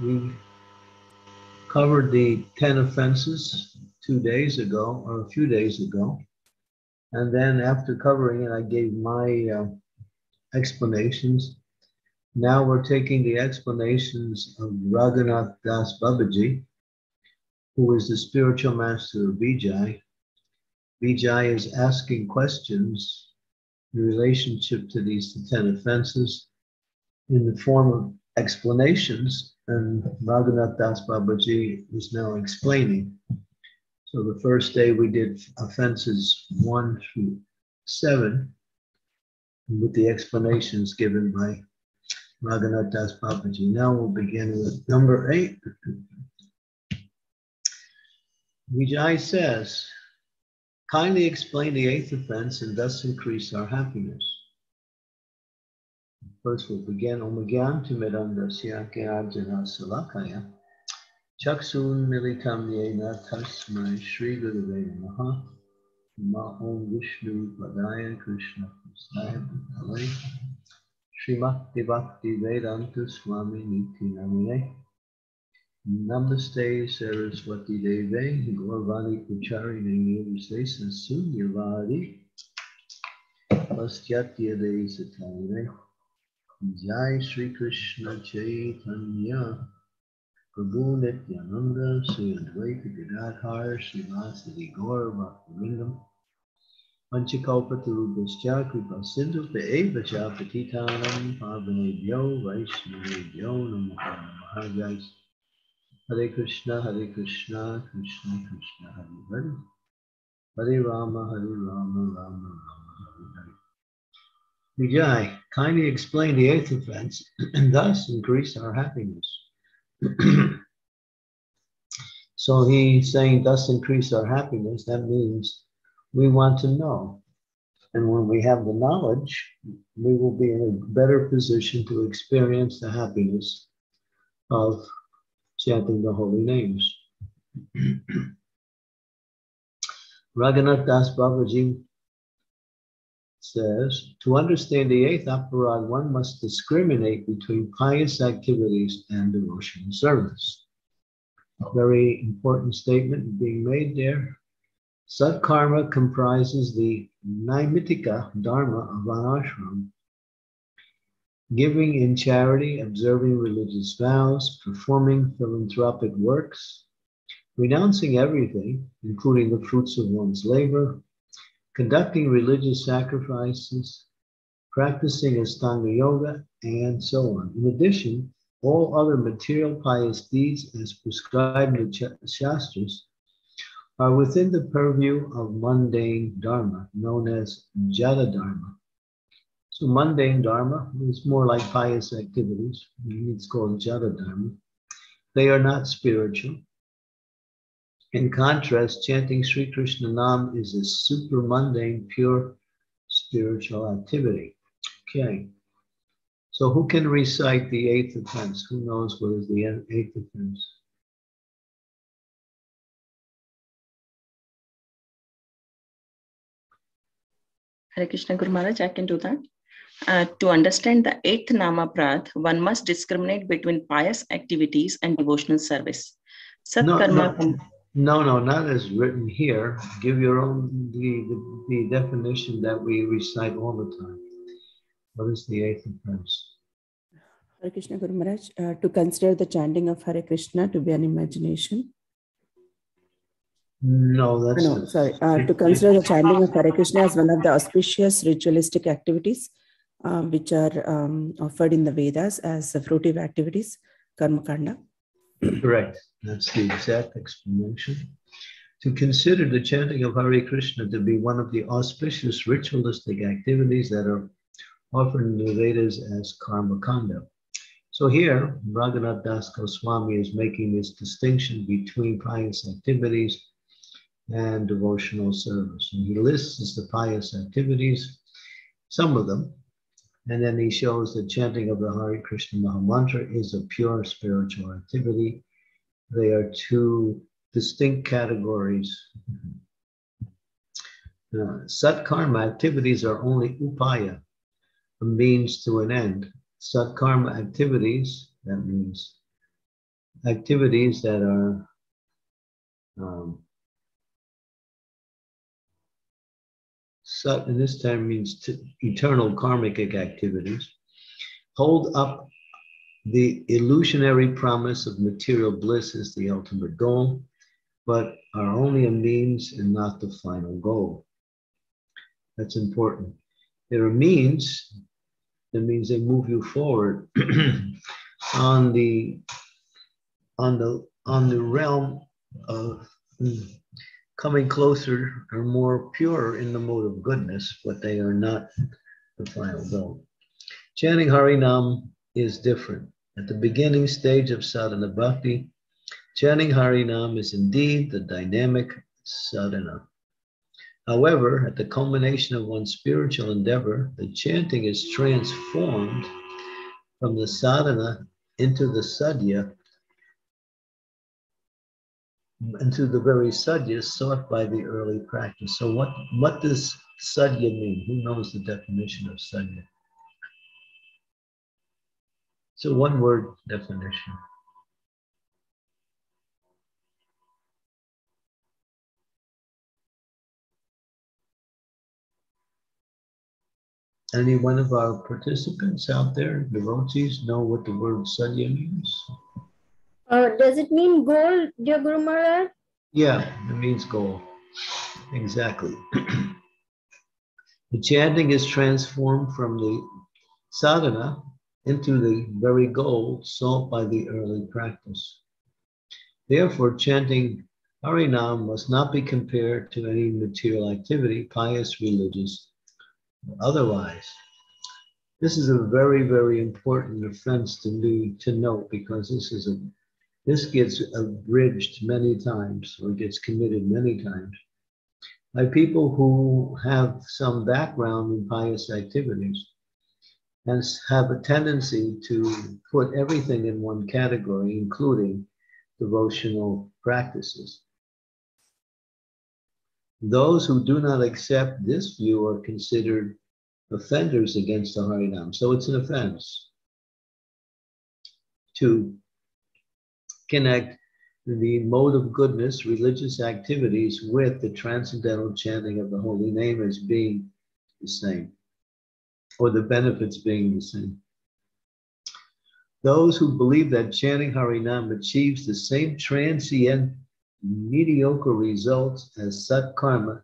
We covered the 10 offenses 2 days ago, or a few days ago. And then after covering it, I gave my explanations. Now we're taking the explanations of Raghunath Das Babaji, who is the spiritual master of Vijay. Vijay is asking questions in relationship to these 10 offenses in the form of explanations, and Raghunath Das Babaji is now explaining. So the first day we did offenses 1 through 7 with the explanations given by Raghunath Das Babaji. Now we'll begin with number 8. Vijay says, kindly explain the 8th offense and thus increase our happiness. First, we'll begin. Om Gyan Timidandasya Gyajana Salakaya Chaksun Militam Yena Tasmai Shri Gurudev Namaha Ma Om Vishnu Padaya Krishna Prasaya Padayan Shri Makti Bhakti Vedanta Swami Niti Namine Namaste Saraswati Deve Gorvani Puchari Namaste Sunyavadi Vastyatya Deisatane Jai Sri Krishna Chaitanya, Prabhu Nityananda, Sri Dwaita Giradhar, Sri Vasadi Gor, Bhaktaringam, Panchakalpataru Bhascha, Kripa Sindhu, Eva Chapatitanam, Pavanebhyo, Vaishnavebhyo, Namaha Mahajais, Hare Krishna, Krishna Krishna, Hare Hare, Hare Rama, Hare Rama, Rama Rama, Hare Hare. Vijay, kindly explain the 8th offense and thus increase our happiness. So he's saying, thus increase our happiness. That means we want to know. And when we have the knowledge, we will be in a better position to experience the happiness of chanting the holy names. Raghunath Das Babaji says, to understand the 8th aparad, one must discriminate between pious activities and devotional service. A very important statement being made there. Sat Karma comprises the Naimitika Dharma of an ashram, giving in charity, observing religious vows, performing philanthropic works, renouncing everything, including the fruits of one's labor, conducting religious sacrifices, practicing Astanga Yoga, and so on. In addition, all other material pious deeds as prescribed in the Shastras are within the purview of mundane Dharma, known as Jada Dharma. So mundane Dharma is more like pious activities. It's called Jada Dharma. They are not spiritual. In contrast, chanting Sri Krishna Nam is a super mundane, pure spiritual activity. Okay. So who can recite the 8th offense? Who knows what is the 8th offense? Hare Krishna Guru Maharaj, I can do that. To understand the 8th Namaprath, one must discriminate between pious activities and devotional service. Sat Karma. No, not as written here. Give your own, the definition that we recite all the time. What is the 8th offense? Hare Krishna Guru Maharaj, to consider the chanting of Hare Krishna to be an imagination. To consider the chanting of Hare Krishna as one of the auspicious ritualistic activities which are offered in the Vedas as fruitive activities, karma kanda. Correct. That's the exact explanation. To consider the chanting of Hare Krishna to be one of the auspicious ritualistic activities that are offered in the Vedas as karma kanda. So here, Raghunath Das Goswami is making this distinction between pious activities and devotional service. And he lists the pious activities, some of them, and then he shows that chanting of the Hare Krishna Mahamantra is a pure spiritual activity. They are two distinct categories. Sat Karma activities are only upaya, a means to an end. Sat Karma activities, that means activities that are sat, and this time means eternal karmic activities, hold up the illusionary promise of material bliss as the ultimate goal, but are only a means and not the final goal. That's important. There are means, that means they move you forward on the realm of coming closer or more pure in the mode of goodness, but they are not the final goal. Chanting Harinam is different. At the beginning stage of sadhana bhakti, chanting Harinam is indeed the dynamic sadhana. However, at the culmination of one's spiritual endeavor, the chanting is transformed from the sadhana into the sadhya, into the very sadhya sought by the early practice. So what does sadhya mean? Who knows the definition of sadhya? It's a one-word definition. Any one of our participants out there, devotees, know what the word sadhya means? Does it mean goal, dear Guru Maharaj? Yeah, it means goal. Exactly. The chanting is transformed from the sadhana into the very goal sought by the early practice. Therefore, chanting Harinam must not be compared to any material activity, pious, religious, otherwise. This is a very, very important offense to note, because this gets abridged many times, or gets committed many times, by people who have some background in pious activities and have a tendency to put everything in one category, including devotional practices. Those who do not accept this view are considered offenders against the Harinam. So it's an offense to connect the mode of goodness, religious activities, with the transcendental chanting of the holy name as being the same, or the benefits being the same. Those who believe that chanting Harinam achieves the same transient mediocre results as Sat Karma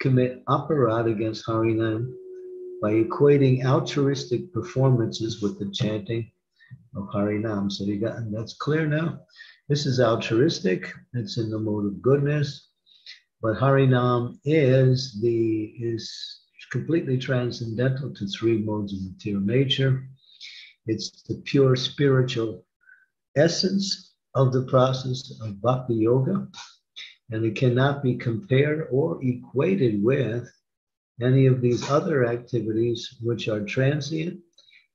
commit aparad against Harinam by equating altruistic performances with the chanting of Harinam. So you got, and that's clear now. This is altruistic, it's in the mode of goodness, but Harinam is completely transcendental to three modes of material nature. It's the pure spiritual essence of the process of bhakti yoga, and it cannot be compared or equated with any of these other activities which are transient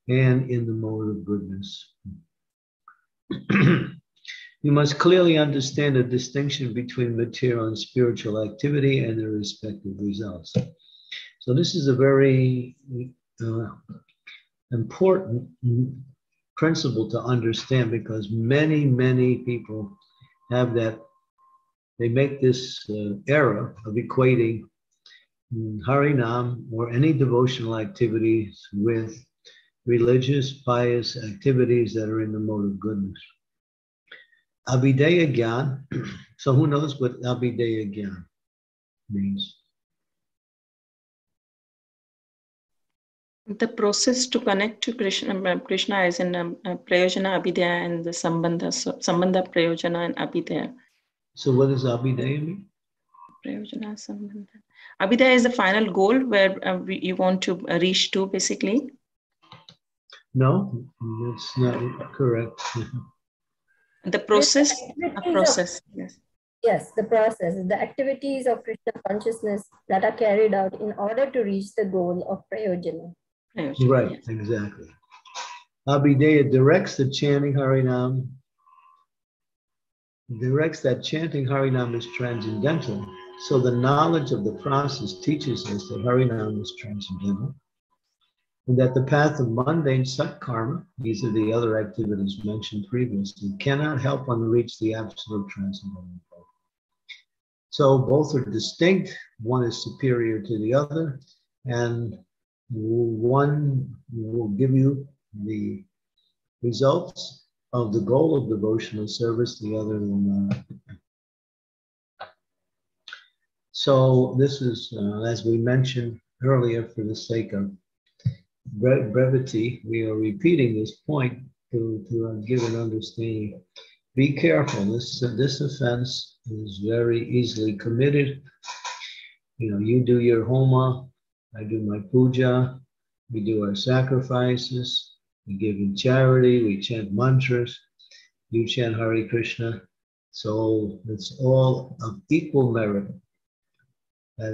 and in the mode of goodness. You must clearly understand the distinction between material and spiritual activity and their respective results. So this is a very important principle to understand, because many, many people have that, they make this error of equating Harinam or any devotional activities with religious, pious activities that are in the mode of goodness. Abhideyajna, so who knows what Abhideyajna means? The process to connect to Krishna, Krishna is in Prayojana, Abhidheya, and the Sambandha. So, Sambandha, Prayojana, and Abhidheya. So what does Abhidheya mean? Prayojana, Sambandha. Abhidheya is the final goal where you want to reach to, basically. No, that's not correct. The process? The process, yes. Yes, the process, the activities of Krishna consciousness that are carried out in order to reach the goal of Prayojana. Right, yes. Exactly. Abhideya directs the chanting Harinam, directs that chanting Harinam is transcendental. So the knowledge of the process teaches us that Harinam is transcendental. and that the path of mundane sat karma, these are the other activities mentioned previously, cannot help one reach the absolute transcendental goal. So both are distinct. One is superior to the other, and one will give you the results of the goal of devotional service, the other will not. So this is, as we mentioned earlier, for the sake of brevity, we are repeating this point to give an understanding. Be careful, this offense is very easily committed. You know, you do your homa, I do my puja, we do our sacrifices, we give in charity, we chant mantras, you chant Hare Krishna. So it's all of equal merit. That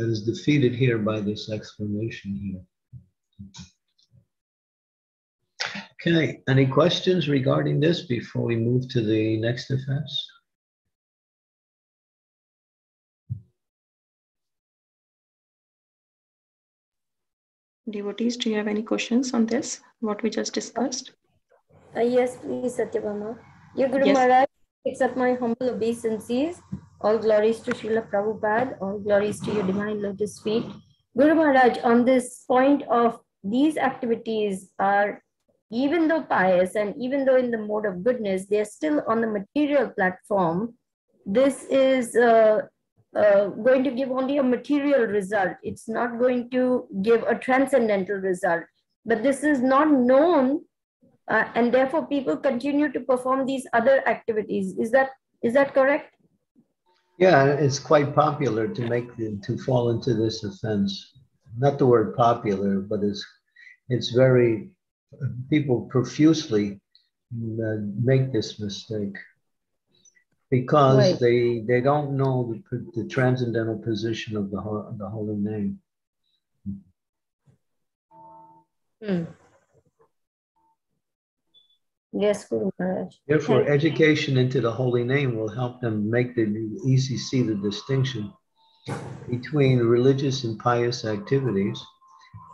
is defeated here by this explanation here. Okay, any questions regarding this before we move to the next offense? Devotees, do you have any questions on this, what we just discussed? Yes, please, Satyabhama. Your Guru Maharaj accept my humble obeisances. All glories to Srila Prabhupada. All glories to your divine lotus feet. Guru Maharaj, on this point of these activities are, even though pious and even though in the mode of goodness, they are still on the material platform. This is going to give only a material result. It's not going to give a transcendental result. But this is not known, and therefore people continue to perform these other activities. Is that correct? Yeah, it's quite popular to fall into this offense. Not the word popular, but it's very, people profusely make this mistake because they don't know the transcendental position of the holy name. Hmm. Yes, Guru Maharaj. Therefore, education into the holy name will help them make the easy see the distinction between religious and pious activities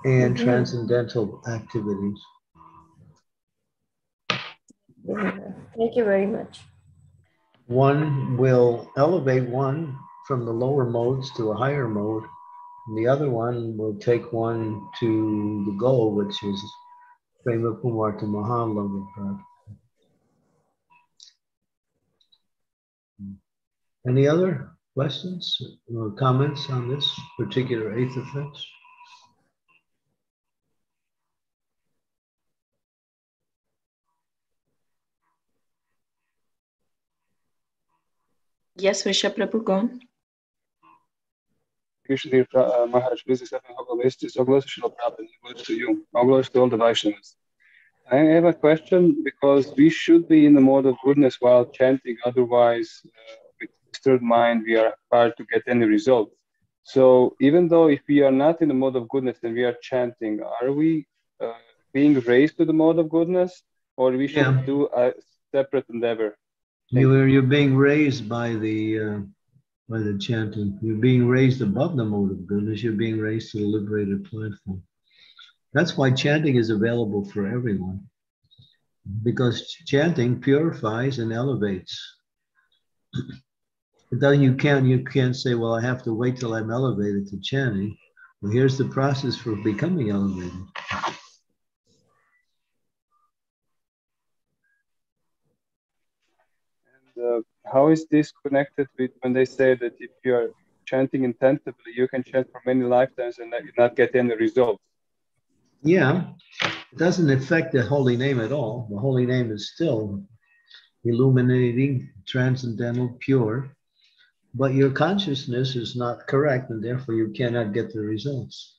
and transcendental activities. Thank you very much. One will elevate one from the lower modes to a higher mode, and the other one will take one to the goal, which is Prema Kumar to Maha. Any other questions or comments on this particular eighth offense? Yes, Vishya Prabhu, go on. Krishna Maharaj, please accept my humble obeisances. All glories to Srila Prabhupada, all glories to you, all glories to all the Vaishnavas. I have a question because we should be in the mode of goodness while chanting, otherwise, with disturbed mind, we are hard to get any result. So, even though if we are not in the mode of goodness and we are chanting, are we being raised to the mode of goodness, or we should do a separate endeavor? You're being raised by the chanting. You're being raised above the mode of goodness. You're being raised to the liberated platform. That's why chanting is available for everyone, because chanting purifies and elevates. Then you can't say, well, I have to wait till I'm elevated to chanting. Well, here's the process for becoming elevated. How is this connected with when they say that if you are chanting intensively, you can chant for many lifetimes and not get any results? Yeah, it doesn't affect the holy name at all. The holy name is still illuminating, transcendental, pure, but your consciousness is not correct, and therefore you cannot get the results.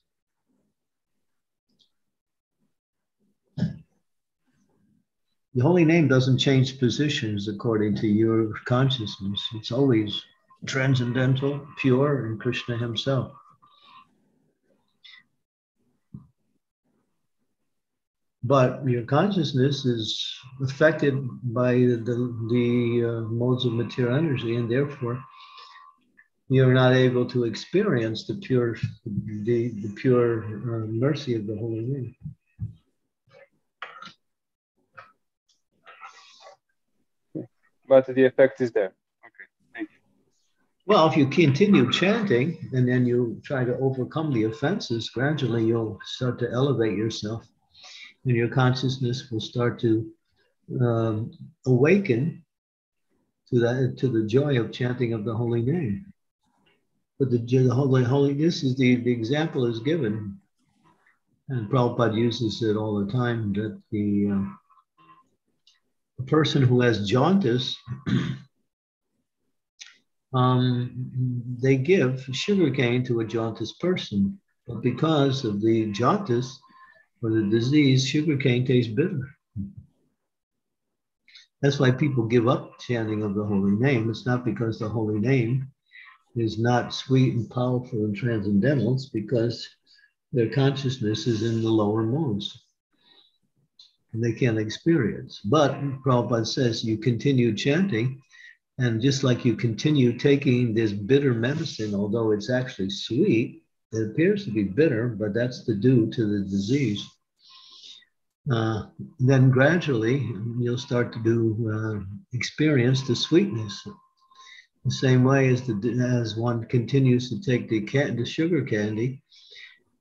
The holy name doesn't change positions according to your consciousness. It's always transcendental, pure, and Krishna himself. But your consciousness is affected by the modes of material energy, and therefore you're not able to experience the pure mercy of the Holy Name. But the effect is there. Okay, thank you. Well, if you continue chanting and then you try to overcome the offenses, gradually you'll start to elevate yourself and your consciousness will start to awaken to the joy of chanting of the Holy Name. But the example is given, and Prabhupada uses it all the time, that the person who has jaundice, they give sugarcane to a jaundice person, but because of the jaundice or the disease, sugarcane tastes bitter. That's why people give up chanting of the Holy Name. It's not because the Holy Name is not sweet and powerful and transcendental. It's because their consciousness is in the lower modes and they can't experience. But Prabhupada says you continue chanting, and just like you continue taking this bitter medicine, although it's actually sweet, it appears to be bitter, but that's due to the disease. Then gradually you'll start to experience the sweetness. The same way as one continues to take the sugar candy,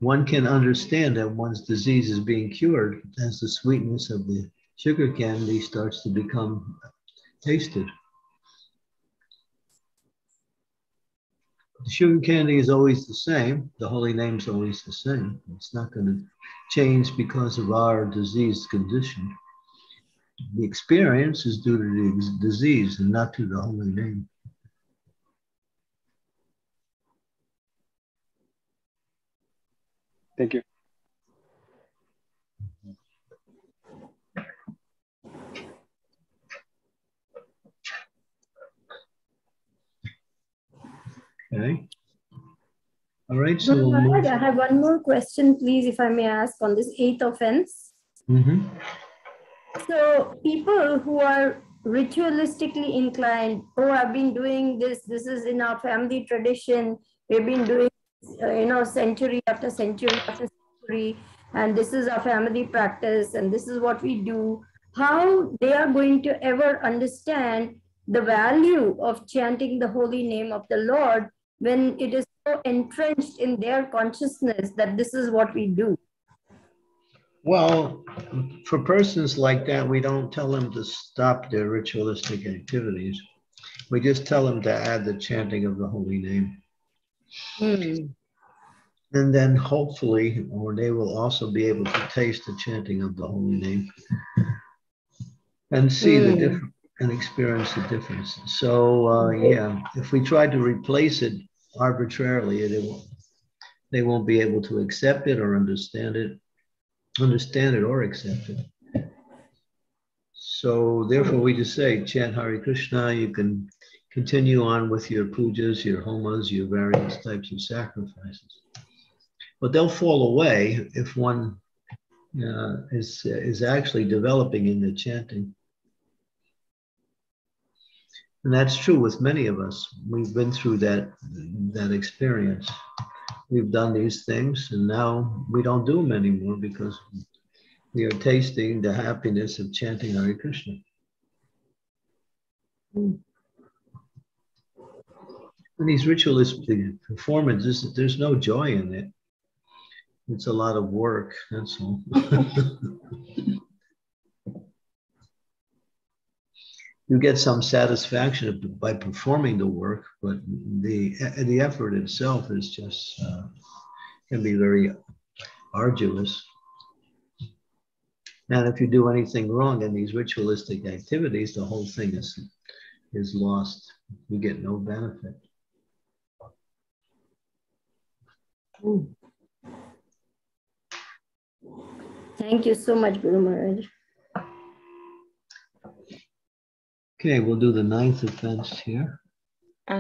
one can understand that one's disease is being cured as the sweetness of the sugar candy starts to become tasted. The sugar candy is always the same. The Holy Name is always the same. It's not going to change because of our diseased condition. The experience is due to the disease and not to the Holy Name. Thank you. Okay. All right. So I have one more question, please, if I may ask, on this 8th offense. Mm-hmm. So people who are ritualistically inclined, oh, I've been doing this, this is in our family tradition, we've been doing this, century after century after century, and this is our family practice, and this is what we do, how they are going to ever understand the value of chanting the holy name of the Lord when it is so entrenched in their consciousness that this is what we do? Well, for persons like that, we don't tell them to stop their ritualistic activities. We just tell them to add the chanting of the holy name. Mm. And then hopefully, or they will also be able to taste the chanting of the holy name and see the difference and experience the difference. So yeah, if we try to replace it arbitrarily, they won't be able to accept it or understand it or accept it. So therefore we just say, chant Hare Krishna, you can continue on with your pujas, your homas, your various types of sacrifices. But they'll fall away if one is actually developing in the chanting. And that's true with many of us. We've been through that experience. We've done these things, and now we don't do them anymore because we are tasting the happiness of chanting Hare Krishna. And these ritualistic performances, there's no joy in it. It's a lot of work, that's all. You get some satisfaction by performing the work, but the effort itself is just can be very arduous. And if you do anything wrong in these ritualistic activities, the whole thing is lost. You get no benefit. Ooh. Thank you so much, Guru Maharaj. Okay, we'll do the 9th offense here.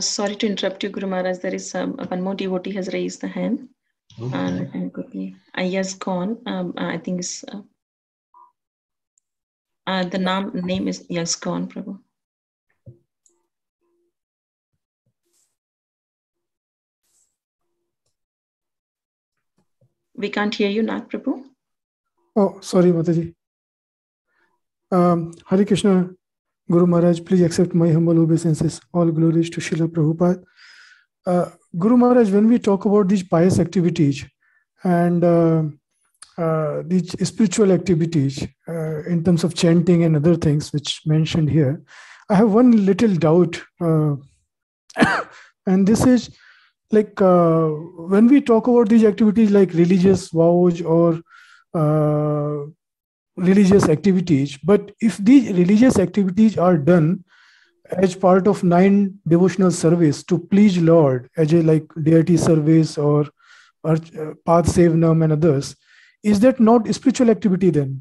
Sorry to interrupt you, Guru Maharaj. There is one more devotee has raised the hand. Okay. Yaskon. I think it's the name is Yaskon, Prabhu. We can't hear you, Nath Prabhu. Oh, sorry, Mataji. Hare Krishna, Guru Maharaj, please accept my humble obeisances. All glories to Srila Prabhupada. Guru Maharaj, when we talk about these pious activities and these spiritual activities in terms of chanting and other things which mentioned here, I have one little doubt. And this is like when we talk about these activities like religious vows or religious activities, but if these religious activities are done as part of 9 devotional service to please Lord, as a like deity service or path sevanam and others, is that not spiritual activity then?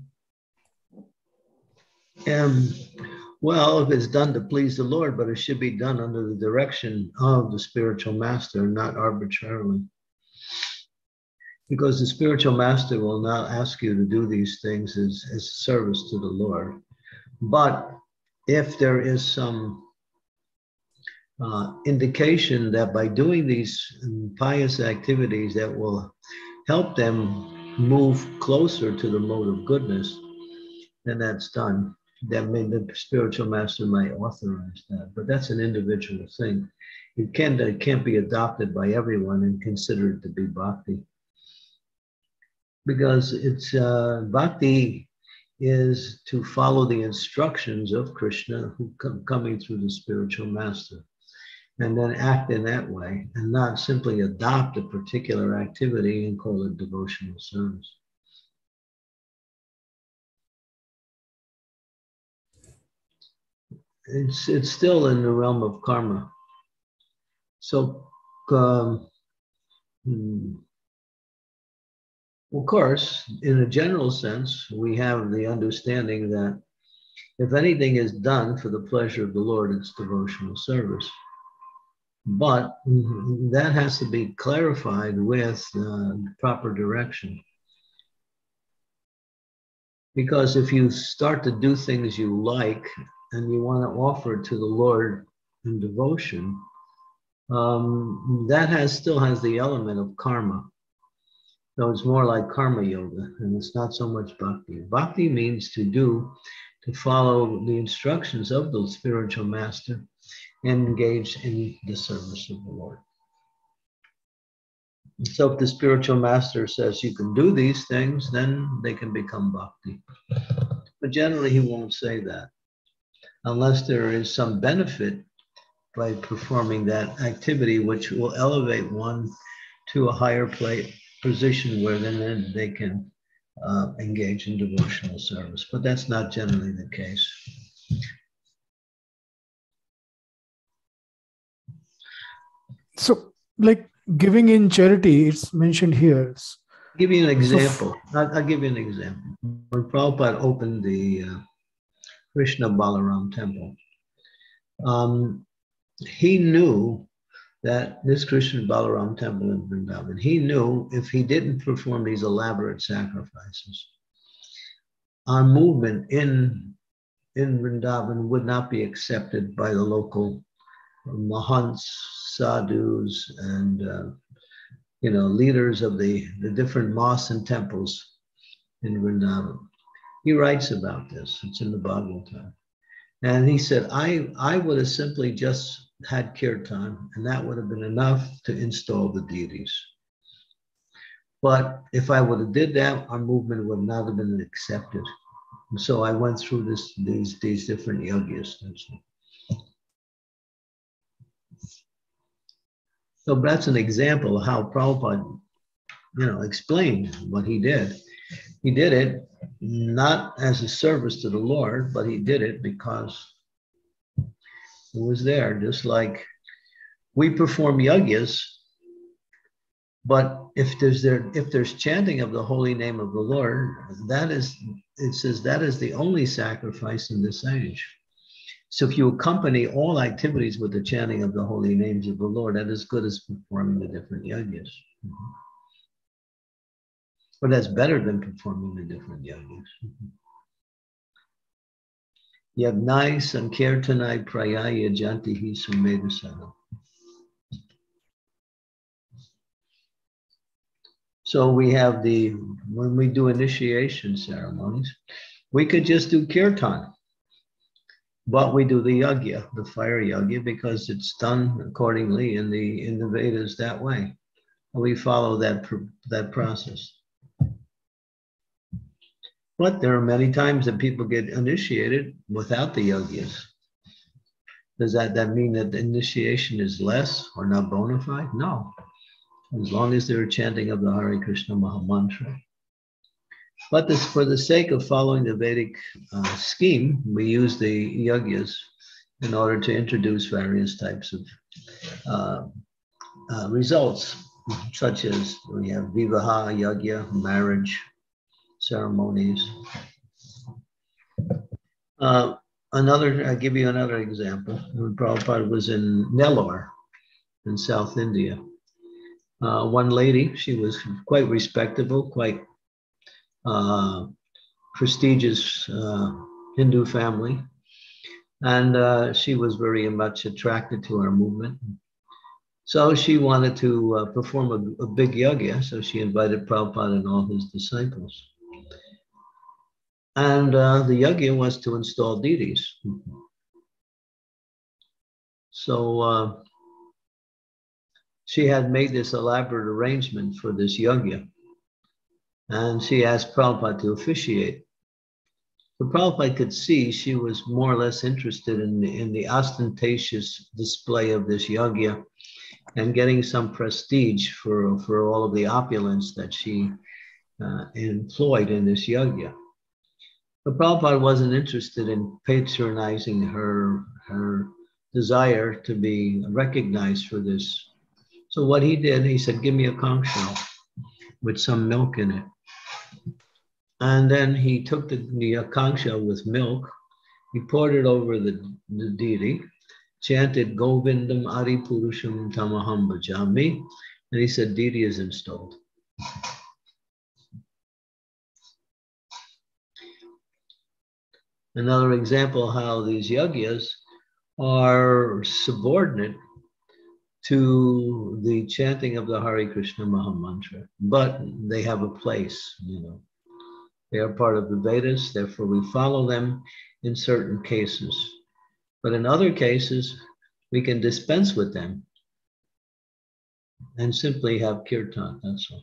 Well, if it's done to please the Lord, but it should be done under the direction of the spiritual master, not arbitrarily. Because the spiritual master will not ask you to do these things as service to the Lord. But if there is some indication that by doing these pious activities that will help them move closer to the mode of goodness, then that's done. That may, the spiritual master might authorize that, but that's an individual thing. It can't be adopted by everyone and considered to be bhakti. Because it's bhakti is to follow the instructions of Krishna who coming through the spiritual master, and then act in that way and not simply adopt a particular activity and call it devotional service. It's still in the realm of karma. So, of course, in a general sense, we have the understanding that if anything is done for the pleasure of the Lord, it's devotional service. But that has to be clarified with proper direction. Because if you start to do things you like, and you want to offer to the Lord in devotion, that still has the element of karma. So it's more like karma yoga, and it's not so much bhakti. Bhakti means to follow the instructions of the spiritual master and engage in the service of the Lord. So if the spiritual master says you can do these things, then they can become bhakti. But generally he won't say that, unless there is some benefit by performing that activity, which will elevate one to a higher position where then they can engage in devotional service. But that's not generally the case. So, like giving in charity, it's mentioned here. I'll give you an example. I'll give you an example. When Prabhupada opened the Krishna Balaram Temple, he knew that this Krishna Balaram Temple in Vrindavan, he knew if he didn't perform these elaborate sacrifices, our movement in Vrindavan would not be accepted by the local mahants, sadhus, and leaders of the different mosques and temples in Vrindavan. He writes about this. It's in the Bhagavatam. And he said, I would have simply just had kirtan, and that would have been enough to install the deities. But if I would have did that, our movement would not have been accepted. And so I went through these different yogis. So that's an example of how Prabhupada, explained what he did. He did it not as a service to the Lord, but he did it because it was there. Just like we perform yajnas, but if there's chanting of the holy name of the Lord, it says that is the only sacrifice in this age. So if you accompany all activities with the chanting of the holy names of the Lord, that is as good as performing the different yajnas. But that's better than performing the different yajnas. Yagnai sankirtanai prayaya jantihi sumedasana. So we have when we do initiation ceremonies, we could just do kirtan. But we do the yajna, the fire yajna, because it's done accordingly in the Vedas that way. We follow that process. But there are many times that people get initiated without the yajnas. Does that mean that the initiation is less or not bona fide? No. As long as they're chanting of the Hare Krishna Mahamantra. But for the sake of following the Vedic scheme, we use the yajnas in order to introduce various types of results, such as we have vivaha yajna, marriage ceremonies. I'll give you another example. When Prabhupada was in Nellore in South India, one lady, she was quite respectable, quite prestigious Hindu family, and she was very much attracted to our movement. So she wanted to perform a big yajna, so she invited Prabhupada and all his disciples. And the yajna was to install deities. So she had made this elaborate arrangement for this yajna, and she asked Prabhupada to officiate. So Prabhupada could see she was more or less interested in the ostentatious display of this yajna and getting some prestige for all of the opulence that she employed in this yajna. But Prabhupada wasn't interested in patronizing her desire to be recognized for this. So what he did, he said, give me a conch shell with some milk in it. And then he took the conch shell with milk, he poured it over the deity, chanted Govindam Adi Purusham Tamaham Bhajami, and he said, deity is installed. Another example how these yajnas are subordinate to the chanting of the Hare Krishna Mahamantra, but they have a place, you know. They are part of the Vedas, therefore we follow them in certain cases. But in other cases, we can dispense with them and simply have kirtan, that's all.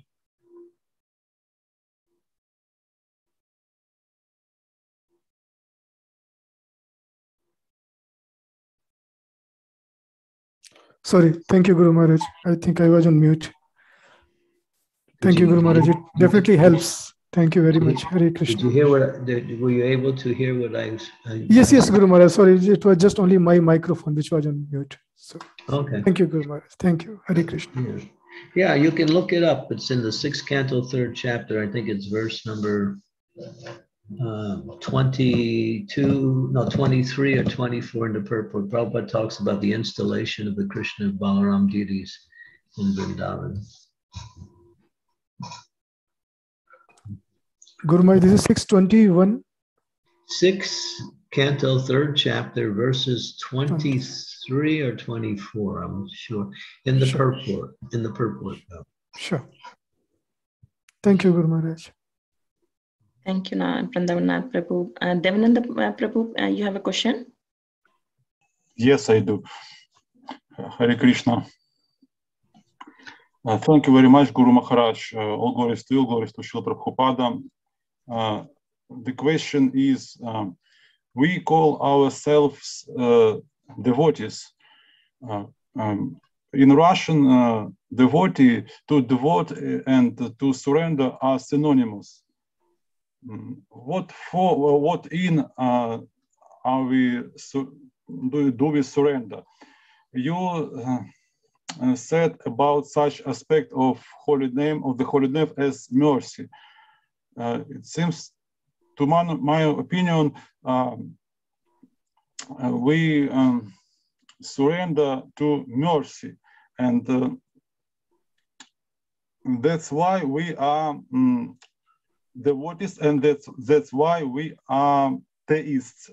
Sorry, thank you, Guru Maharaj. I think I was on mute. Thank you, Guru Maharaj. It definitely helps. Thank you very much. Hare Krishna. Did you hear were you able to hear what I was? Yes, Guru Maharaj. Sorry, it was just only my microphone which was on mute. So, okay. Thank you, Guru Maharaj. Thank you. Hare Krishna. Yeah, you can look it up. It's in the 6th canto, 3rd chapter. I think it's verse number 23 or 24 in the purport. Prabhupada talks about the installation of the Krishna Balaram deities in Vrindavan. Guru Maharaj, this is 621. 6th canto, 3rd chapter, verses 23 or 24, I'm sure. In the purport. Sure. Thank you, Guru Maharaj. Thank you, Vrindavan Prabhu. Devananda Prabhu, you have a question? Yes, I do. Hare Krishna. Thank you very much, Guru Maharaj. All glories to you, glories to Srila Prabhupada. The question is, we call ourselves devotees. In Russian, devotee, to devote and to surrender are synonymous. What do we surrender? You said about such aspect of the holy name as mercy. It seems, to my opinion, we surrender to mercy, and that's why we are. Devotees, and that's why we are theists,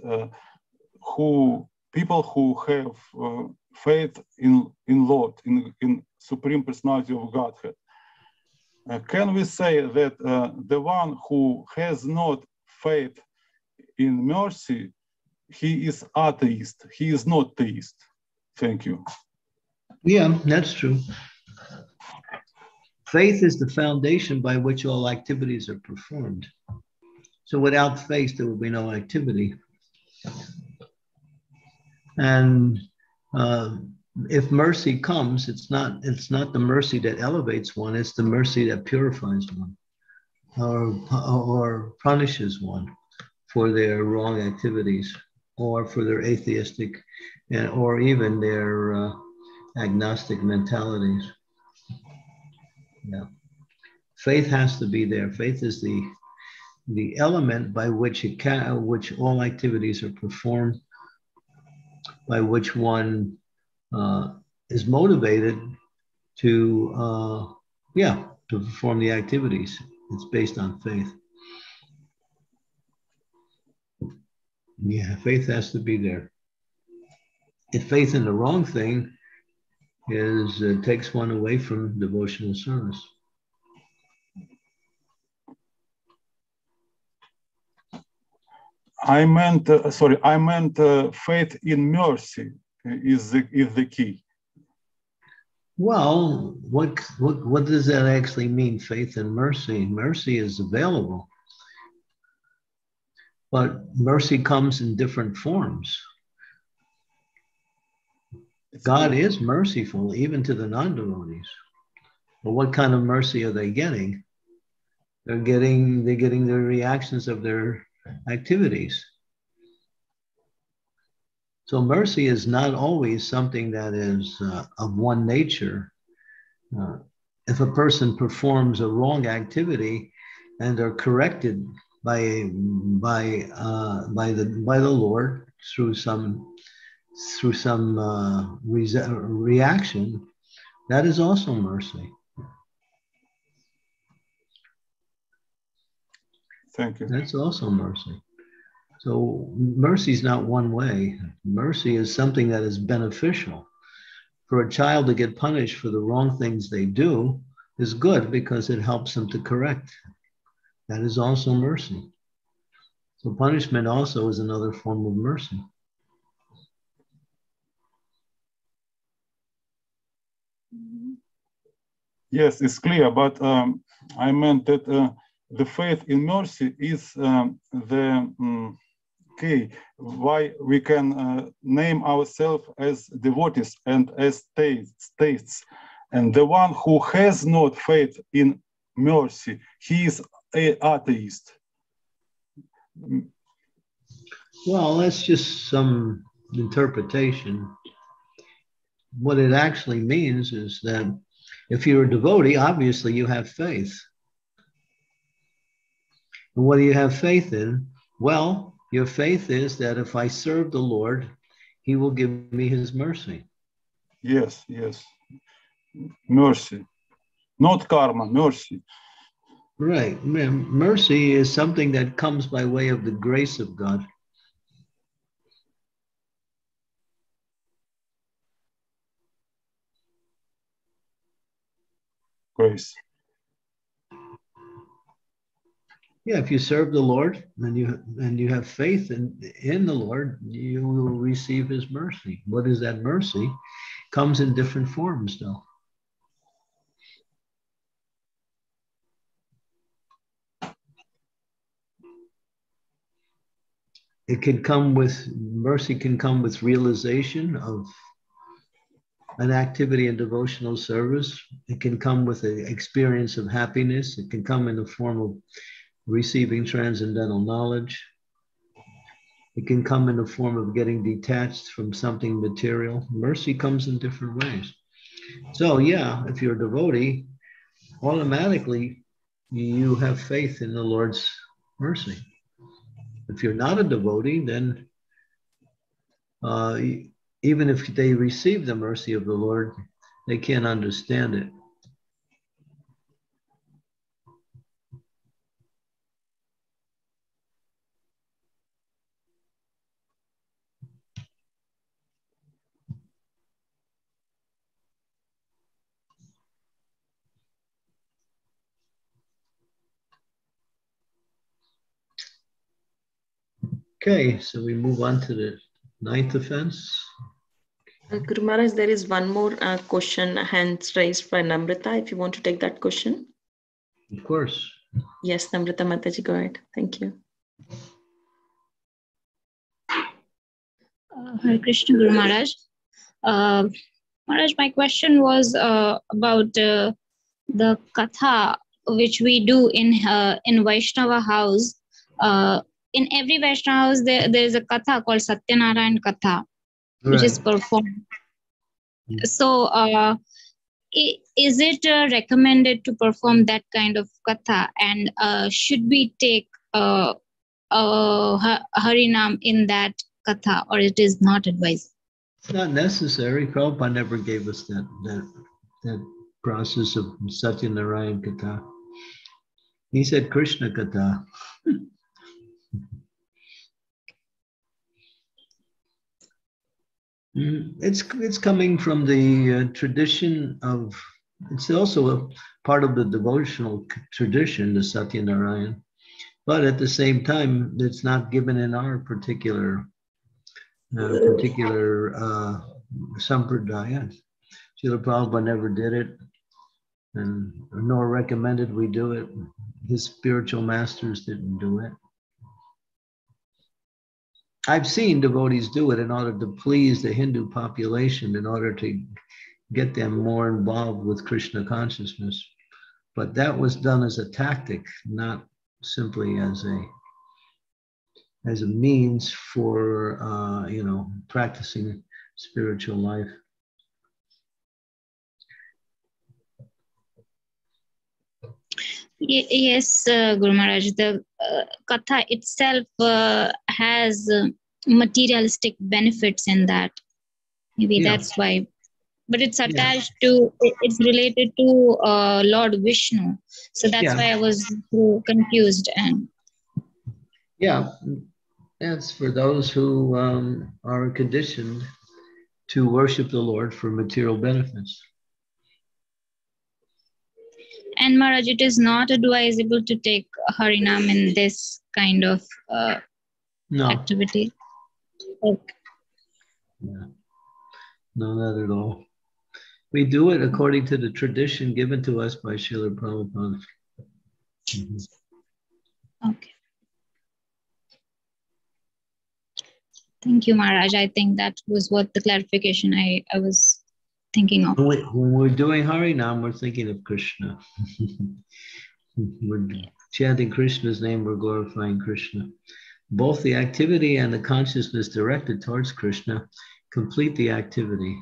people who have faith in Lord, in Supreme Personality of Godhead. Can we say that the one who has not faith in mercy, he is atheist, he is not theist? Thank you. Yeah, that's true. Faith is the foundation by which all activities are performed. So without faith, there will be no activity. And if mercy comes, it's not the mercy that elevates one, it's the mercy that purifies one or punishes one for their wrong activities or for their atheistic and, or even their agnostic mentalities. Yeah. Faith has to be there. Faith is the element by which it can, which all activities are performed, by which one is motivated to, to perform the activities. It's based on faith. Yeah, faith has to be there. If faith in the wrong thing is, takes one away from devotional service. I meant faith in mercy is the key. Well, what does that actually mean, faith in mercy? Mercy is available. But mercy comes in different forms. God is merciful even to the non-devotees. But what kind of mercy are they getting? They're getting the reactions of their activities. So mercy is not always something that is of one nature. If a person performs a wrong activity and are corrected by the Lord through some reaction, that is also mercy. Thank you. That's also mercy. So mercy is not one way. Mercy is something that is beneficial. For a child to get punished for the wrong things they do is good because it helps them to correct. That is also mercy. So punishment also is another form of mercy. Yes, it's clear, but I meant that the faith in mercy is the key why we can name ourselves as devotees and as states. And the one who has not faith in mercy, he is an atheist. Well, that's just some interpretation. What it actually means is that if you're a devotee, obviously you have faith. And what do you have faith in? Well, your faith is that if I serve the Lord, he will give me his mercy. Yes, yes. Mercy. Not karma, mercy. Right. Mercy is something that comes by way of the grace of God. Grace. Yeah, if you serve the Lord and you have faith in the Lord, you will receive his mercy. What is that mercy? It comes in different forms, though. It can come with, mercy can come with realization of an activity in devotional service. It can come with an experience of happiness. It can come in the form of receiving transcendental knowledge. It can come in the form of getting detached from something material. Mercy comes in different ways. So yeah, if you're a devotee, automatically you have faith in the Lord's mercy. If you're not a devotee, then even if they receive the mercy of the Lord, they can't understand it. Okay, so we move on to the 9th offense. Guru Maharaj, there is one more question, hands raised by Namrata, if you want to take that question. Of course. Yes, Namrata Mataji, go ahead. Thank you. Hare Krishna, Guru Maharaj. Maharaj, my question was about the katha which we do in Vaishnava house. In every Vaishnava house, there is a katha called Satyanarayan Katha, which is performed. So, is it recommended to perform that kind of katha? And should we take Harinam in that katha, or it is not advised? It's not necessary. Prabhupada never gave us that process of Satyanarayan Katha. He said Krishna Katha. It's coming from the tradition of, it's also a part of the devotional tradition, the Satyanarayan, but at the same time, it's not given in our particular sampradaya. Srila Prabhupada never did it, and nor recommended we do it. His spiritual masters didn't do it. I've seen devotees do it in order to please the Hindu population, in order to get them more involved with Krishna consciousness. But that was done as a tactic, not simply as a means for practicing spiritual life. Yes, Guru Maharaj, the katha itself has materialistic benefits in that. Maybe that's why. But it's attached to, it's related to Lord Vishnu. So that's why I was confused. And yeah, that's for those who are conditioned to worship the Lord for material benefits. And Maharaj, it is not advisable to take Harinam in this kind of activity. Okay. Yeah. No, not at all. We do it according to the tradition given to us by Srila Prabhupada. Okay. Thank you, Maharaj. I think that was what the clarification I was thinking of. When we're doing Harinam, we're thinking of Krishna. We're chanting Krishna's name, we're glorifying Krishna. Both the activity and the consciousness directed towards Krishna complete the activity.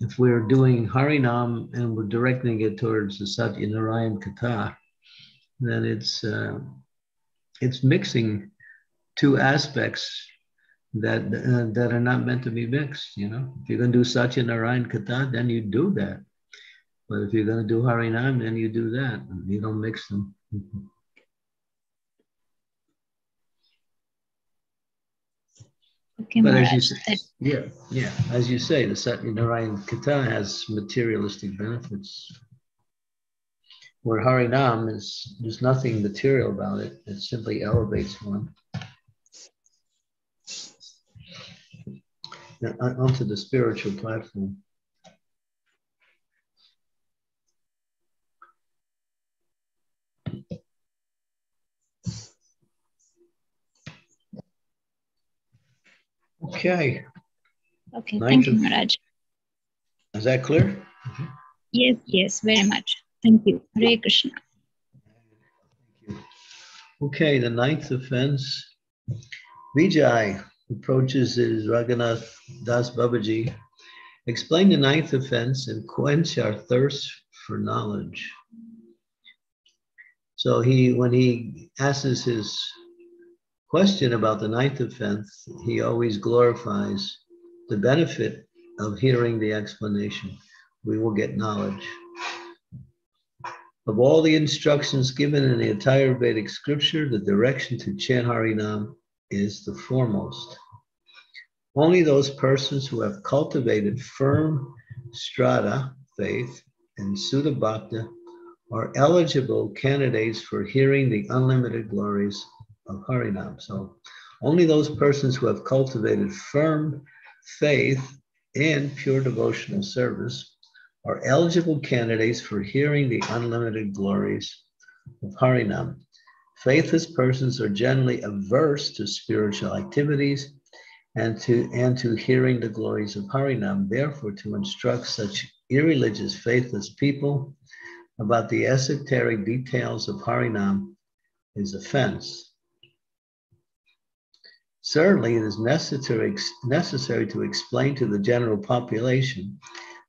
If we're doing Harinam and we're directing it towards the Satyanarayan Katha, then it's mixing two aspects that are not meant to be mixed, you know. If you're going to do Satyanarayan Katha, then you do that. But if you're going to do Harinam, then you do that. You don't mix them. Okay, but Maharaj, as you say, the Satyanarayan Katha has materialistic benefits. Where Harinam is, there's nothing material about it. It simply elevates one. Onto the spiritual platform. Okay. Okay, thank you, Maharaj. Is that clear? Mm-hmm. Yes, yes, very much. Thank you. Hare Krishna. Thank you. Okay, the 9th offense. Vijay approaches is Raghunath Das Babaji. Explain the 9th offense and quench our thirst for knowledge. So when he asks his question about the 9th offense, he always glorifies the benefit of hearing the explanation. We will get knowledge. Of all the instructions given in the entire Vedic scripture, the direction to chant Harinam is the foremost. Only those persons who have cultivated firm strata, faith, and Suddha Bhakta are eligible candidates for hearing the unlimited glories of Harinam. So Only those persons who have cultivated firm faith in pure devotional service are eligible candidates for hearing the unlimited glories of Harinam. Faithless persons are generally averse to spiritual activities and to hearing the glories of Harinam. Therefore, to instruct such irreligious, faithless people about the esoteric details of Harinam is offense. Certainly, it is necessary to explain to the general population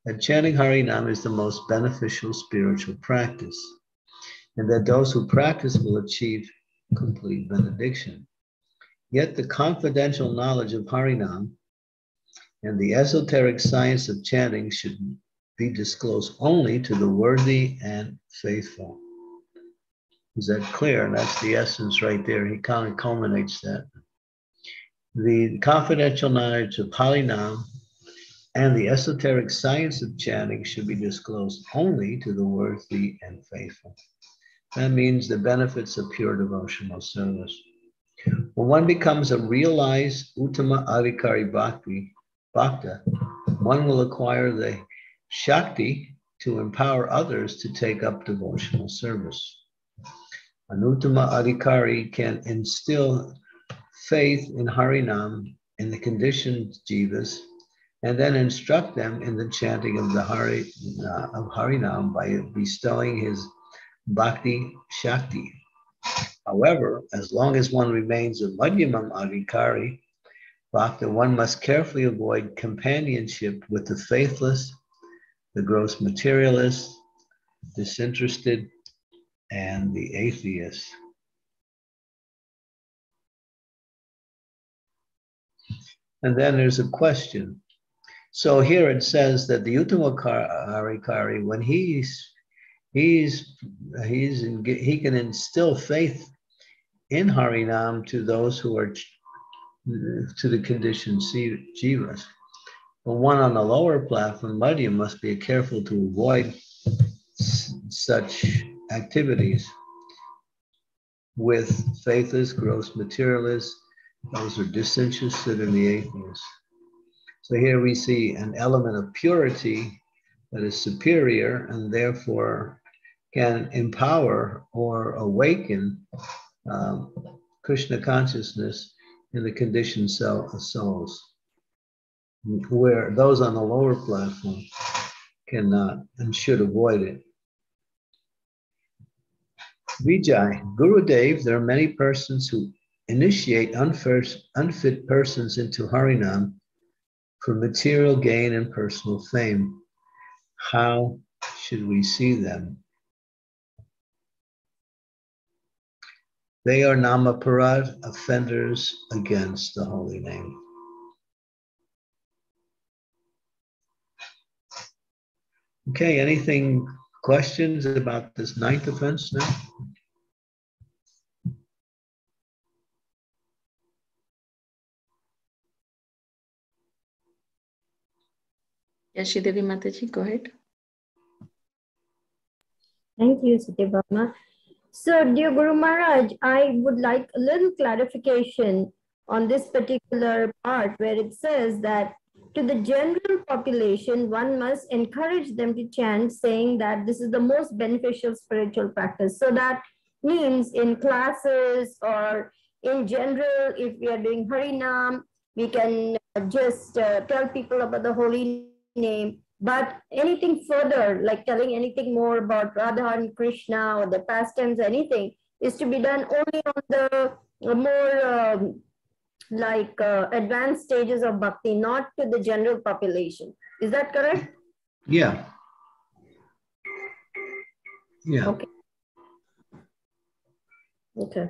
that chanting Harinam is the most beneficial spiritual practice, and that those who practice will achieve complete benediction. Yet the confidential knowledge of Harinam and the esoteric science of chanting should be disclosed only to the worthy and faithful. Is that clear? And that's the essence right there. He kind of culminates that. The confidential knowledge of Harinam and the esoteric science of chanting should be disclosed only to the worthy and faithful. That means the benefits of pure devotional service. When one becomes a realized Uttama Adhikari Bhakta, one will acquire the Shakti to empower others to take up devotional service. An Uttama Adhikari can instill faith in Harinam in the conditioned jivas and then instruct them in the chanting of Harinam by bestowing his Bhakti Shakti. However, as long as one remains a Madhyamam Adhikari Bhakta, one must carefully avoid companionship with the faithless, the gross materialist, disinterested, and the atheist. And then there's a question. So here it says that the Uttama Adhikari, when he can instill faith in Harinam to those who are to the conditioned jivas. But one on the lower platform, Madhyam, must be careful to avoid such activities with faithless, gross materialists, those who are disinterested, in the atheists. So here we see an element of purity that is superior and therefore can empower or awaken Krishna consciousness in the conditioned souls, where those on the lower platform cannot and should avoid it. Vijay, Gurudev, there are many persons who initiate unfit persons into Harinam for material gain and personal fame. How should we see them? They are namaparad, offenders against the holy name. Okay, anything, questions about this ninth offense now? Yes, Shridevi Mataji, go ahead. Thank you, Shridevi Mama. So, dear Guru Maharaj, I would like a little clarification on this particular part where it says that to the general population, one must encourage them to chant, saying that this is the most beneficial spiritual practice. So that means in classes or in general, if we are doing Harinam, we can just tell people about the holy name, but anything further, like telling anything more about Radha and Krishna or the pastimes, anything is to be done only on the more advanced stages of bhakti, not to the general population. Is that correct? Yeah. Yeah. Okay. Okay.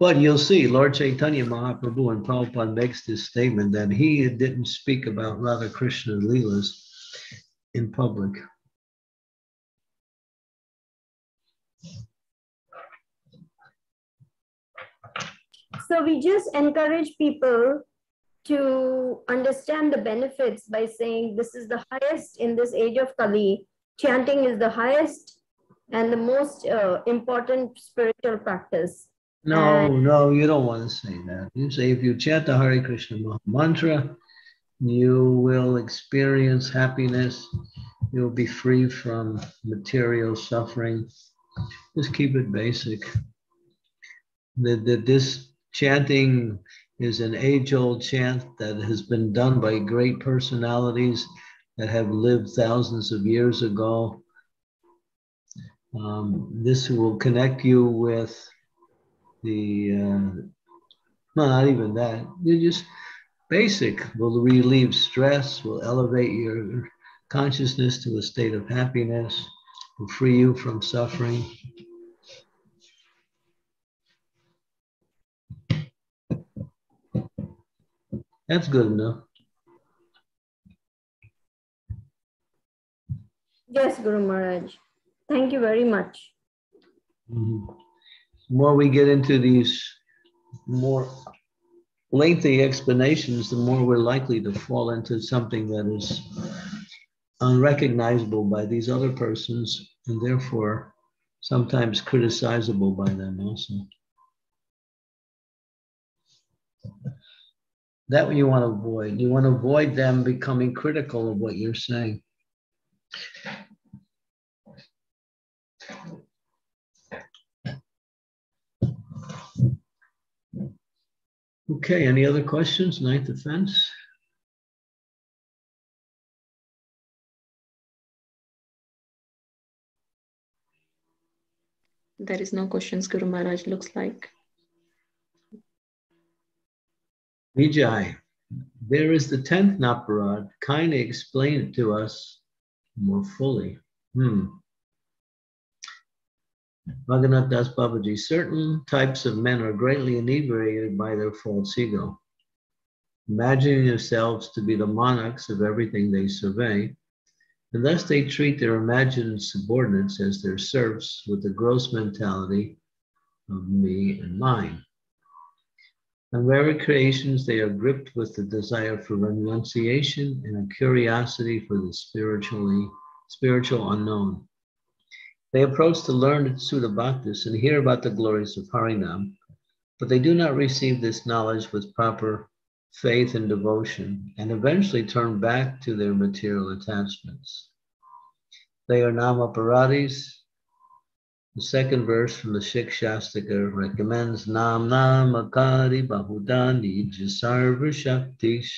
But you'll see, Lord Chaitanya Mahaprabhu and Prabhupada makes this statement that he didn't speak about Radha Krishna Leelas in public. So we just encourage people to understand the benefits by saying this is the highest in this age of Kali. Chanting is the highest and the most important spiritual practice. No, you don't want to say that. You say if you chant the Hare Krishna Mahamantra, you will experience happiness. You'll be free from material suffering. Just keep it basic. This chanting is an age-old chant that has been done by great personalities that have lived thousands of years ago. This will connect you with the, not even that, you just basic, will relieve stress, will elevate your consciousness to a state of happiness, will free you from suffering. That's good enough. Yes, Guru Maharaj. Thank you very much. Mm-hmm. The more we get into these more lengthy explanations, the more we're likely to fall into something that is unrecognizable by these other persons, and therefore sometimes criticizable by them also. That's what you want to avoid. You want to avoid them becoming critical of what you're saying. Okay, any other questions? Ninth offense. There is no questions, Guru Maharaj, looks like. Vijay, there is the 10th Naparad. Kindly explain it to us more fully. Raghunath Das Babaji, certain types of men are greatly inebriated by their false ego, imagining themselves to be the monarchs of everything they survey, and thus they treat their imagined subordinates as their serfs with the gross mentality of me and mine. On rare creations, they are gripped with the desire for renunciation and a curiosity for the spiritual unknown. They approach the learned Sutta Bhaktas and hear about the glories of Harinam, but they do not receive this knowledge with proper faith and devotion, and eventually turn back to their material attachments. They are namaparadis. The second verse from the Shikshastika recommends Nam Namakari Bahudani Jasarva Shaktish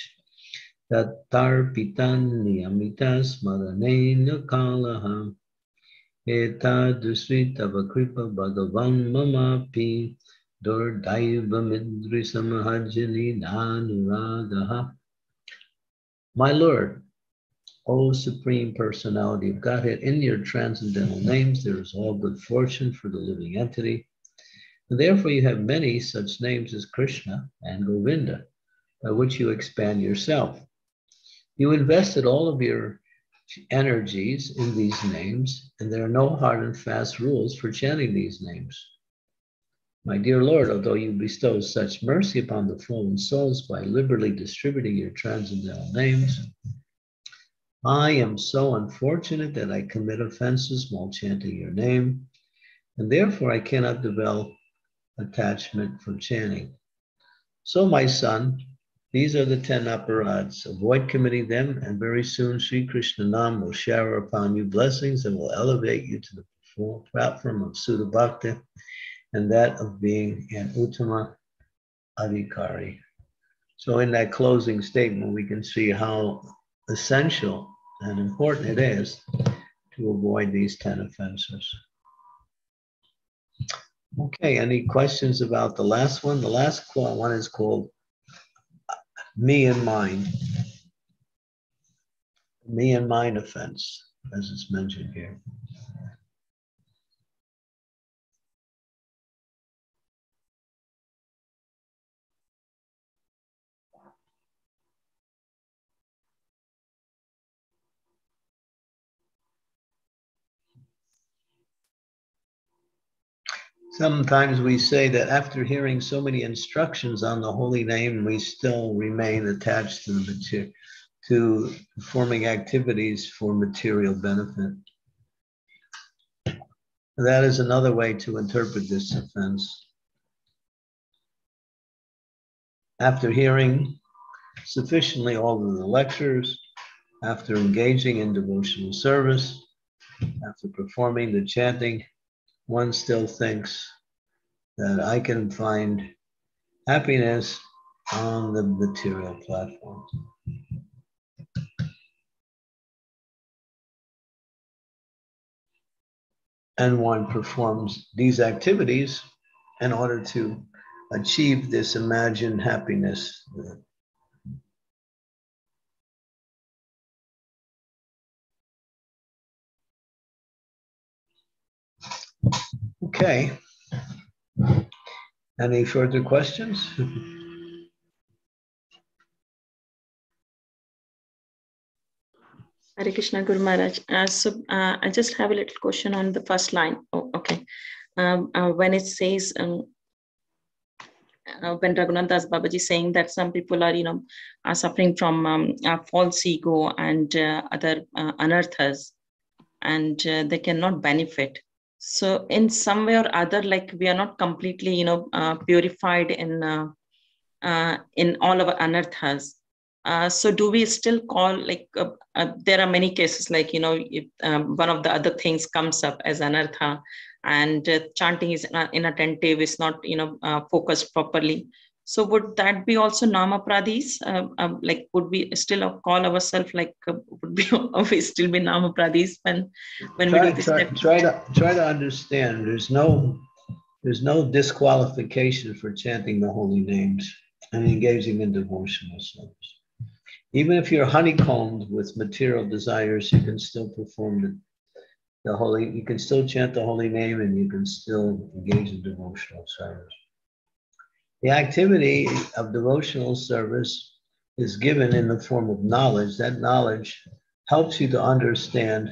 Tatarpitani Amitas Maranena Kalaham. Eta dusri tava kripa bhagavan mamapi dor daiva midri samahajani nanuragaha. My Lord, O Supreme Personality of Godhead, in your transcendental names there is all good fortune for the living entity. And therefore you have many such names as Krishna and Govinda, by which you expand yourself. You invested all of your energies in these names, and there are no hard and fast rules for chanting these names. My dear Lord, although you bestow such mercy upon the fallen souls by liberally distributing your transcendental names, I am so unfortunate that I commit offenses while chanting your name, and therefore I cannot develop attachment from chanting. So, my son, these are the 10 aparads. Avoid committing them, and very soon Sri Krishna Nam will shower upon you blessings and will elevate you to the full platform of Sutta Bhakti and that of being an Uttama Adhikari. So in that closing statement, we can see how essential and important it is to avoid these 10 offenses. Okay, any questions about the last one? The last one is called Me and Mine. Me and Mine offense, as it's mentioned here. Sometimes we say that after hearing so many instructions on the holy name, we still remain attached to the to performing activities for material benefit. That is another way to interpret this offense. After hearing sufficiently all of the lectures, after engaging in devotional service, after performing the chanting, one still thinks that I can find happiness on the material platform. And one performs these activities in order to achieve this imagined happiness. Okay. Any further questions? Hare Krishna Guru Maharaj. So I just have a little question on the first line. Oh, okay. When it says, when Raghunath Das Babaji is saying that some people are, are suffering from false ego and other anarthas, and they cannot benefit. So in some way or other, like we are not completely, purified in all of our anarthas. So do we still call, like, there are many cases, like, if one of the other things comes up as anartha and chanting is inattentive, is not, focused properly. So would that be also namapradis? Like, would we still call ourselves, like, would we still be namapradis when we do this? Try to understand, there's no disqualification for chanting the holy names and engaging in devotional service. Even if you're honeycombed with material desires, you can still perform you can still chant the holy name, and you can still engage in devotional service. The activity of devotional service is given in the form of knowledge. That knowledge helps you to understand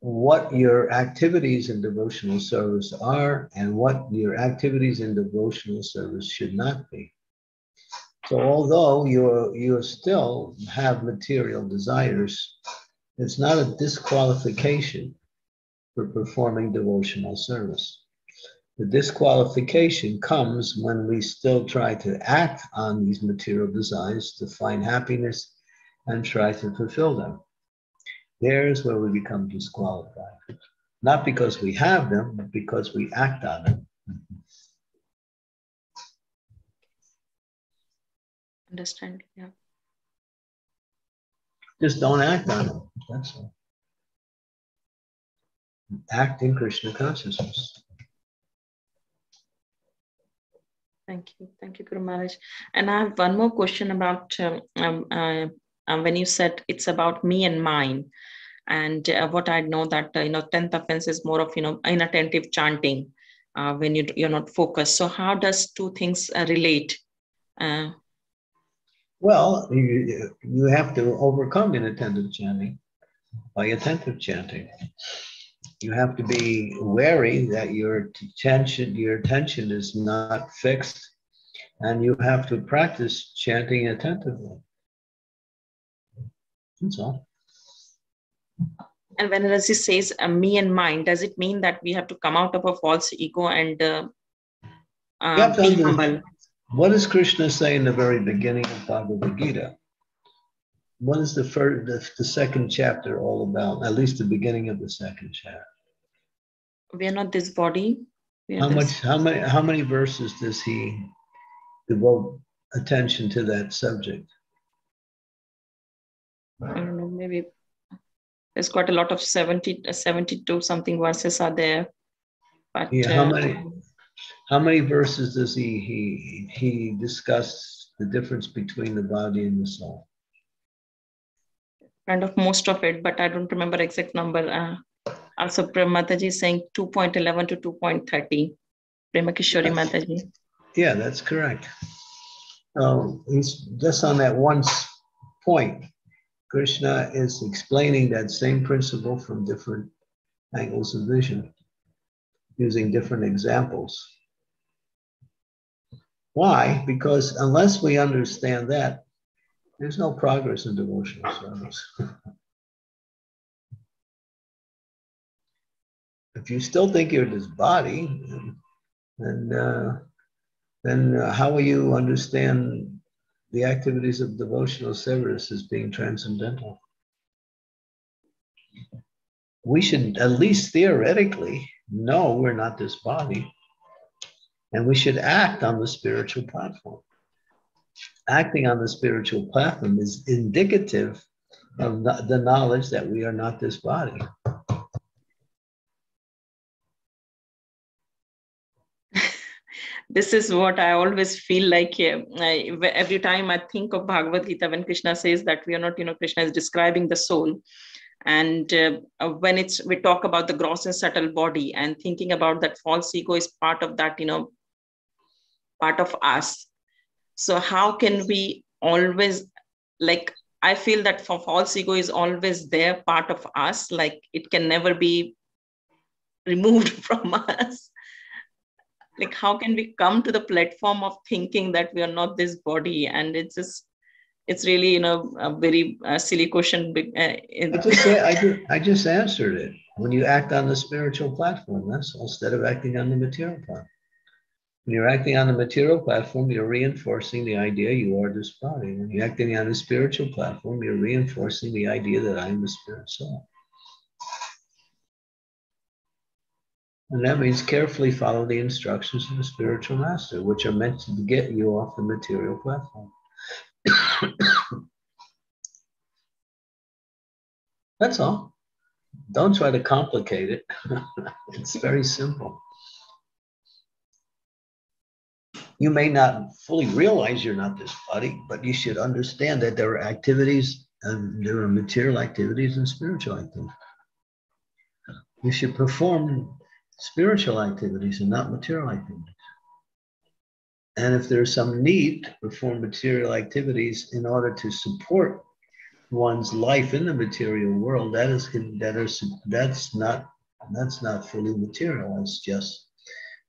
what your activities in devotional service are and what your activities in devotional service should not be. So although you still have material desires, it's not a disqualification for performing devotional service. The disqualification comes when we still try to act on these material desires to find happiness and try to fulfill them. There's where we become disqualified. Not because we have them, but because we act on them. Understand, yeah. Just don't act on them. That's all. Act in Krishna consciousness. Thank you. Thank you, Guru Maharaj. And I have one more question about when you said it's about me and mine. And what I know that, 10th offense is more of, inattentive chanting when you're not focused. So how does two things relate? Well, you have to overcome inattentive chanting by attentive chanting. You have to be wary that your attention is not fixed, and you have to practice chanting attentively. That's all. And when Rasi says me and mine, does it mean that we have to come out of a false ego and be humble? What does Krishna say in the very beginning of Bhagavad Gita? What is the second chapter all about? At least the beginning of the second chapter. We are not this body. How many verses does he devote attention to that subject? I don't know. Maybe there's quite a lot of 72 something verses are there. But yeah, how many verses does he discuss the difference between the body and the soul? Kind of most of it, but I don't remember exact number. Also, Mataji is saying 2.11 to 2.30. Premakishori Mataji. Yeah, that's correct. He's just on that one point. Krishna is explaining that same principle from different angles of vision, using different examples. Why? Because unless we understand that, there's no progress in devotional service. If you still think you're this body, then then how will you understand the activities of devotional service as being transcendental? We should, at least theoretically, know we're not this body. And we should act on the spiritual platform. Acting on the spiritual platform is indicative of the knowledge that we are not this body. This is what I always feel like. Every time I think of Bhagavad Gita, when Krishna says that we are not, Krishna is describing the soul. And when we talk about the gross and subtle body, and thinking about that false ego is part of that, part of us. So how can we always, like, I feel that for false ego is always there, part of us, like it can never be removed from us. Like, how can we come to the platform of thinking that we are not this body? And it's just, it's really, a very silly question. I just answered it. When you act on the spiritual platform, that's all, instead of acting on the material platform. When you're acting on the material platform, you're reinforcing the idea you are this body. When you're acting on the spiritual platform, you're reinforcing the idea that I'm the spirit soul. And that means carefully follow the instructions of the spiritual master, which are meant to get you off the material platform. That's all. Don't try to complicate it. It's very simple. You may not fully realize you're not this body, but you should understand that there are activities, and there are material activities and spiritual activities. You should perform spiritual activities and not material activities. And if there's some need to perform material activities in order to support one's life in the material world, that's not fully material. It's just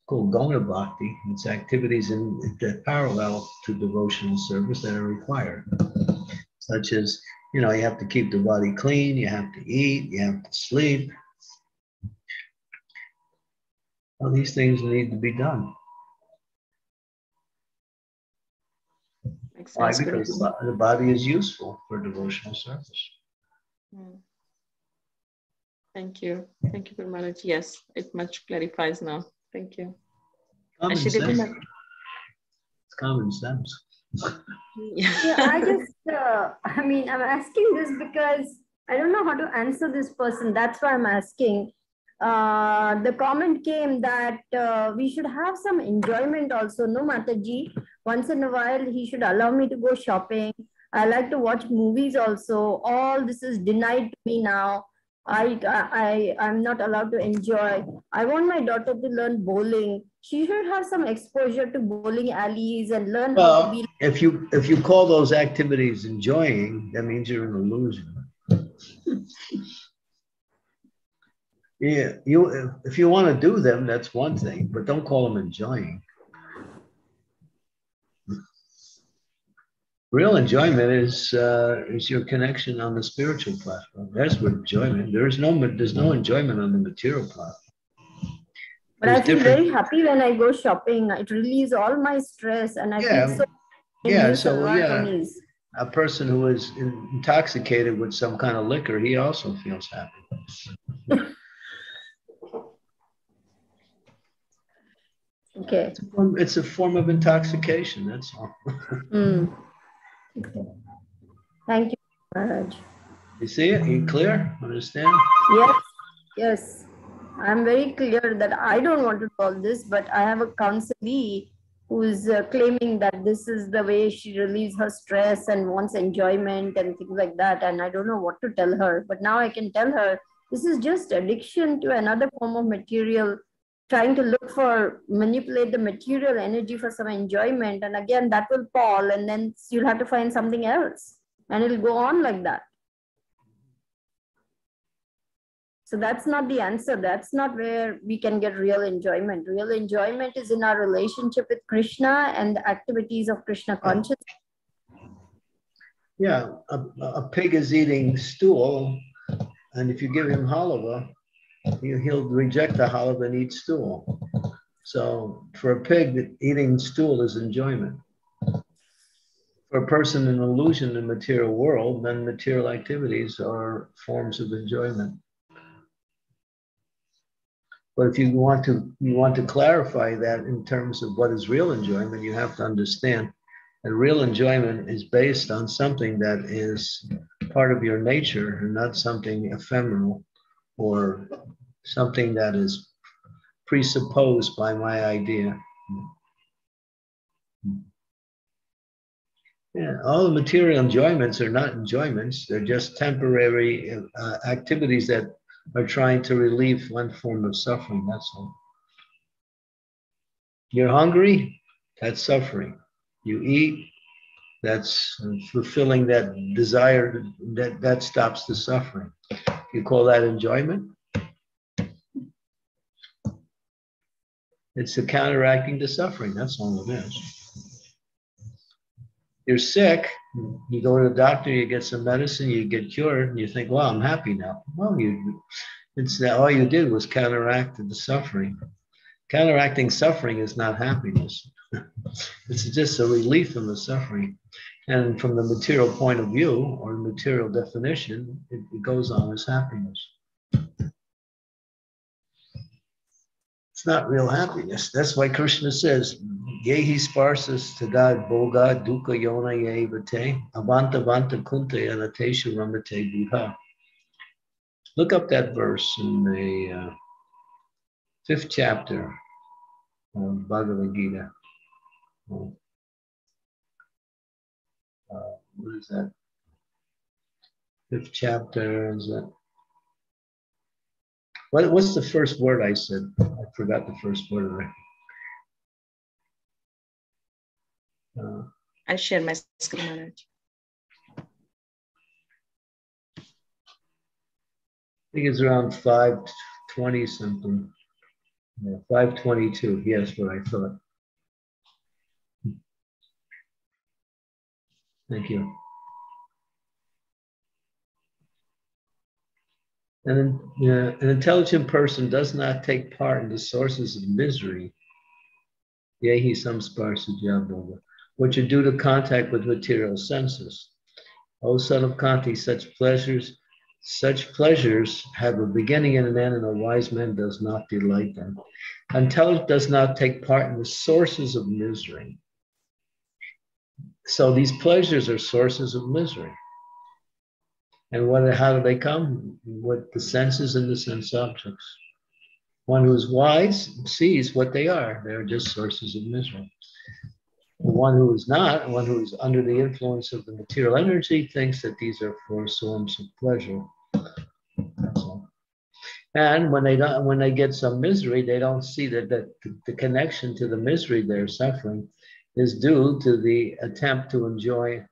called Gona Bhakti. It's activities that parallel to devotional service that are required, such as, you have to keep the body clean, you have to eat, you have to sleep. All these things need to be done. Why? Because the body is useful for devotional service. Thank you. Thank you very much. Yes, it much clarifies now. Thank you. Common sense. It's common sense. Yeah, I just, I'm asking this because I don't know how to answer this person. That's why I'm asking. The comment came that we should have some enjoyment also. No, Mataji, once in a while he should allow me to go shopping. I like to watch movies also. All this is denied to me now. I'm not allowed to enjoy. I want my daughter to learn bowling. She should have some exposure to bowling alleys and learn. Well, how to be. If you call those activities enjoying, that means you're an illusion. Yeah, if you want to do them, that's one thing, but don't call them enjoying. Real enjoyment is your connection on the spiritual platform. That's what enjoyment. There's no enjoyment on the material platform. But I feel very happy when I go shopping. It relieves all my stress, and I feel so. Yeah, so yeah, a person who is intoxicated with some kind of liquor, he also feels happy. Okay. It's a form of intoxication, that's all. Okay. Thank you, Maharaj. You see it? Are you clear? Understand? Yes. Yes. I'm very clear that I don't want to do all this, but I have a counselee who's claiming that this is the way she relieves her stress and wants enjoyment and things like that. And I don't know what to tell her. But now I can tell her this is just addiction to another form of material, trying to manipulate the material energy for some enjoyment. And again, that will fall, and then you'll have to find something else. And it'll go on like that. So that's not the answer. That's not where we can get real enjoyment. Real enjoyment is in our relationship with Krishna and the activities of Krishna consciousness. Yeah, a pig is eating stool, and if you give him halava, he'll reject the halava and eat stool. So for a pig, eating stool is enjoyment. For a person in illusion in the material world, then material activities are forms of enjoyment. But if you want to clarify that in terms of what is real enjoyment, you have to understand that real enjoyment is based on something that is part of your nature and not something ephemeral or something that is presupposed by my idea. Yeah, all the material enjoyments are not enjoyments. They're just temporary activities that are trying to relieve one form of suffering, that's all. You're hungry, that's suffering. You eat, that's fulfilling that desire, that stops the suffering. You call that enjoyment? It's the counteracting the suffering, that's all it is. You're sick, you go to the doctor, you get some medicine, you get cured, and you think, wow, I'm happy now. Well, it's all you did was counteract the suffering. Counteracting suffering is not happiness. It's just a relief from the suffering. And from the material point of view, or material definition, it goes on as happiness. It's not real happiness. That's why Krishna says, Yehi sparsas tagad boga dukkha yona ye vate avanta vanta kunte anatesha ramate buddha. Look up that verse in the 5th chapter of Bhagavad Gita. What is that? 5th chapter, is that? What's the first word I said? I forgot the first word. I'll share my screen. I think it's around 520 something. Yeah, 522. Yes, what I thought. Thank you. An intelligent person does not take part in the sources of misery. Yehi samsparsajya bhoga, which are due to contact with material senses. O son of Kanti, such pleasures have a beginning and an end, and a wise man does not delight them. Intelligent does not take part in the sources of misery. So these pleasures are sources of misery. And how do they come? With the senses and the sense objects. One who is wise sees what they are. They're just sources of misery. One who is under the influence of the material energy, thinks that these are four forms of pleasure. That's all. And when they get some misery, they don't see that the connection to the misery they're suffering is due to the attempt to enjoy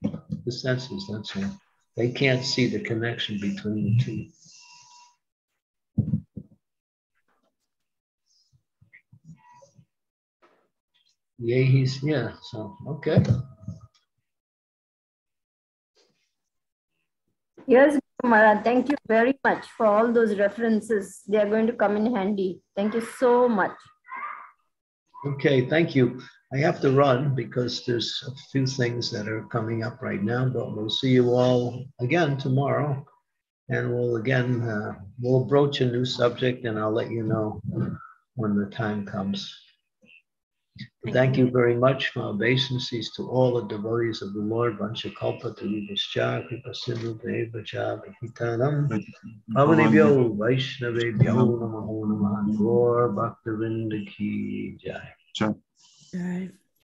the senses. That's all. They can't see the connection between the two. Okay. Yes, Maharaj, thank you very much for all those references. They are going to come in handy. Thank you so much. Okay, thank you. I have to run because there's a few things that are coming up right now, but we'll see you all again tomorrow, and we'll broach a new subject, and I'll let you know when the time comes. Thank you very much. My obeisances to all the devotees of the Lord. Vanchakalpa Tarivascha, Kripa Sindhu, Devacha, Hitanam, Avadivyo, Vaishnavebhyo, Namaho Namaha, Gaur Bhaktivinoda Ki Jai. Right.